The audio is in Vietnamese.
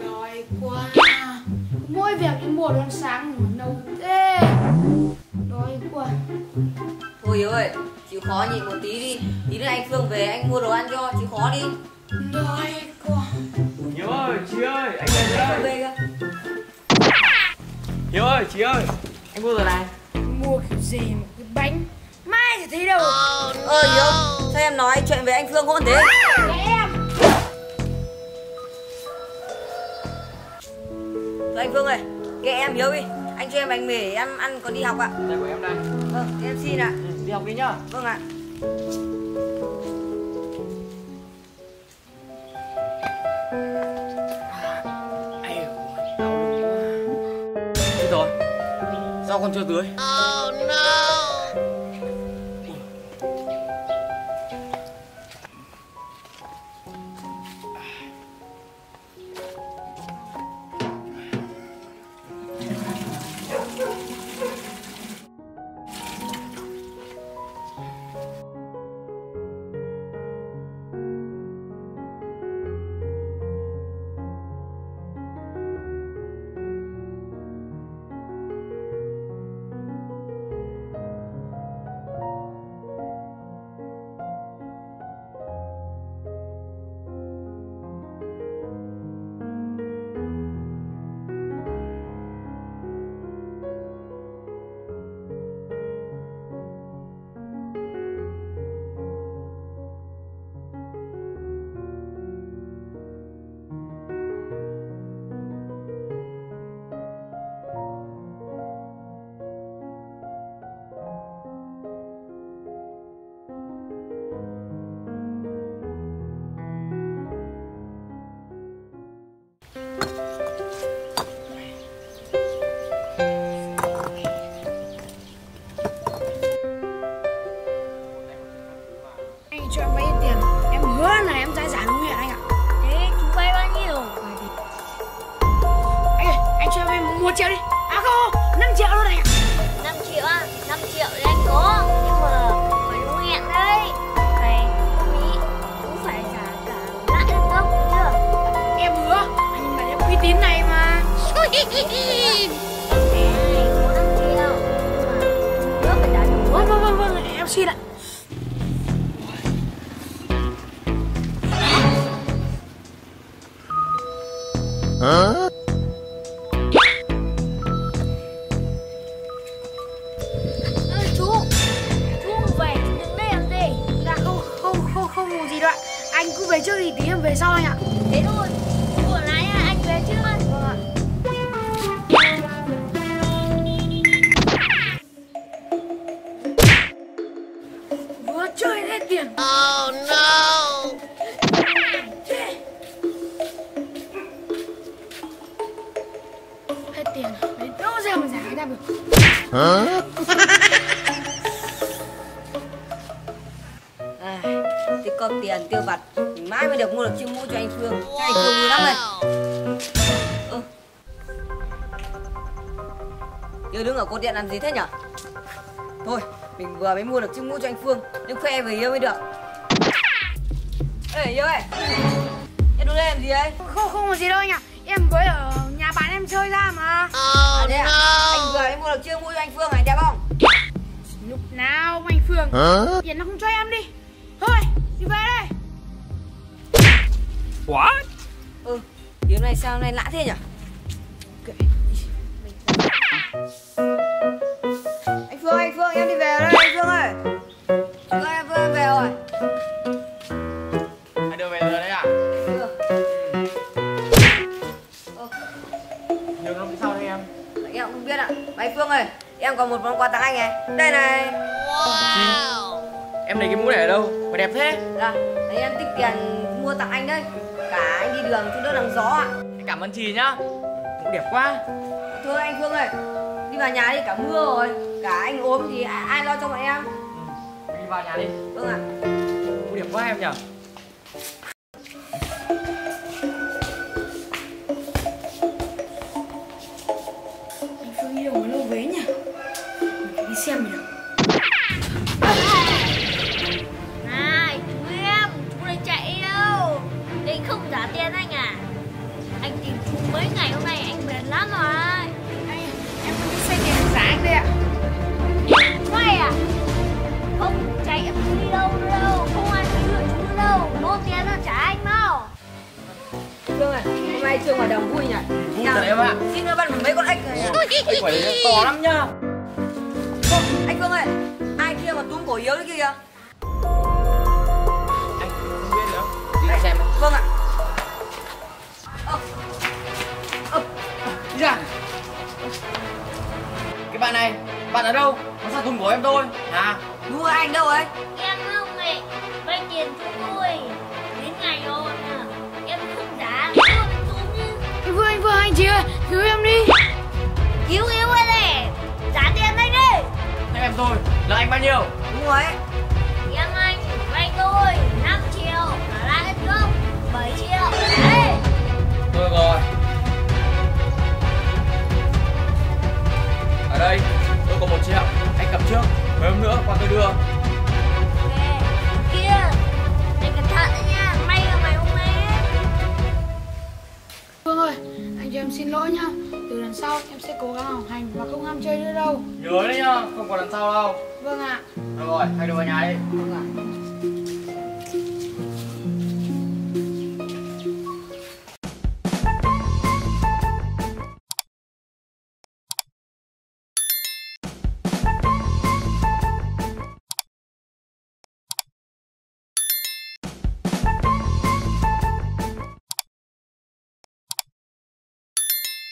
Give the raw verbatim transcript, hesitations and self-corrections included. Đói quá. Mỗi việc đến mùa đông sáng ngủ nấu thế. Đói quá. Thôi Hiếu ơi, chịu khó nhịn một tí đi. Tí nữa anh Phương về anh mua đồ ăn cho, chịu khó đi. Đói quá. Hiếu ơi, chị ơi, anh về đây đây. Hiếu ơi, chị ơi, anh mua rồi này. Mua kiểu gì mà cái bánh mai thì thấy đâu. Ờ oh, no. Hiếu, sao em nói chuyện với anh Phương hỗn thế? Em. Thôi anh Phương ơi, kệ em Hiếu đi. Anh cho em bánh mì em ăn còn đi học ạ. Đây của em đây. Vâng, em xin ạ. Ừ, đi học đi nhá. Vâng ạ. Sao con chưa tưới? Oh no. Cho em vay tiền, em hứa là em sẽ giải đúng hẹn anh ạ. Thế chú vay bao nhiêu? Anh ơi, anh cho em vay một triệu đi. À không, năm triệu luôn anh ạ. Năm triệu á, năm triệu thì anh có. Nhưng mà phải đúng hẹn đấy. Phải, cũng phải trả cả lãi được không, chưa? Em hứa, anh mà em uy tín này mà. Em có năm triệu. Hứa phải trả được. Vâng, vâng, vâng, vâng, em xin ạ. Huh? Ơ chú, chú về đừng để làm gì. Dạ không, không, không, không ngủ gì đâu ạ. Anh cứ về trước đi, tí em về sau anh ạ. Thế thôi, buổi lái anh về trước anh. Vâng ạ. Vừa chơi hết tiền. Oh no. Hả? À, thì có tiền tiêu vặt mãi mới được mua được chiếc mũ cho anh Phương. Cho anh Phương vui lắm rồi. Ừ. Yêu đứng ở cột điện làm gì thế nhở? Thôi mình vừa mới mua được chiếc mũ cho anh Phương, nhưng khoe với Yêu mới được. Ê Yêu ơi, em đứng đây làm gì đấy? Không không có gì đâu anh ạ. Em mới ở nhà bạn em chơi ra mà. Oh, à, no. À? Anh vừa mới mua được chiếc mũ cho anh Phương này, đẹp không? Lúc nào anh Phương tiền à? Nó không cho em đi. Thôi, đi về đây. Quá. Ừ, tiếng này sao hôm nay lạ thế nhỉ? Okay. Anh Phương, anh Phương, em đi về đây anh Phương ơi. Phương ơi, em Phương em về rồi. Anh đưa về rồi đấy à? Em không biết ạ. Anh Phương ơi, em có một món quà tặng anh này. Đây này. Wow. Em lấy cái mũ này ở đâu? Mà đẹp thế. Dạ, đấy em tích tiền mua tặng anh đấy. Cả anh đi đường cho đỡ nắng gió ạ. Em cảm ơn chị nhá. Mũ đẹp quá. Thôi anh Phương ơi, đi vào nhà đi, cả mưa rồi. Cả anh ốm thì ai lo cho bọn em. Ừ, đi vào nhà đi. Vâng ạ. Mũ đẹp quá em nhở. Xem nhỉ? Này, chú em, chú này chạy đâu? Định không trả tiền anh à? Anh mới ngày hôm nay anh mệt lắm rồi. Anh, em muốn đi xe điện giá anh đây ạ. Quay à? Không, chạy em không đi đâu đâu, không ai đi lựa chúng đâu. Bố tiền nó trả anh mau. Trương à, hôm nay Trương ngoài đồng vui nhỉ? Vui thật em ạ. Xin đưa bạn mấy con ếch này à. Ếch quả này to lắm nhá. Ô, anh Vương ơi, ai kia mà túm cổ Hiếu đấy kìa. Anh không biết nữa, đi xem ạ. Vâng ạ. Dạ. Cái bạn này, bạn ở đâu? Nó sao thùng của em tôi? À, đúng rồi, anh đâu ấy? Em không ấy, vay tiền cho tôi. Đến ngày rồi à, em không trả, tôi bị thùng chứ. Anh Vương, anh Vương, anh chị ơi, cứu em đi. Cứu cứu em này, trả tiền anh đi. Em em tôi, là anh bao nhiêu? Đúng rồi. Em anh, vay tôi năm triệu, trả lại trước bảy triệu. Đấy. Thôi rồi. Ở đây, tôi có một triệu, anh cầm trước, mấy hôm nữa qua tôi đưa. Kìa, kia, anh cẩn thận đấy nha, may là mày hôm nay ấy. Vương ơi, anh cho em xin lỗi nhá, từ lần sau em sẽ cố gắng học hành và không ham chơi nữa đâu. Nhớ đấy nhá, không còn lần sau đâu. Vâng ạ. Được rồi, hai đứa vào nhà đi. Vâng ạ.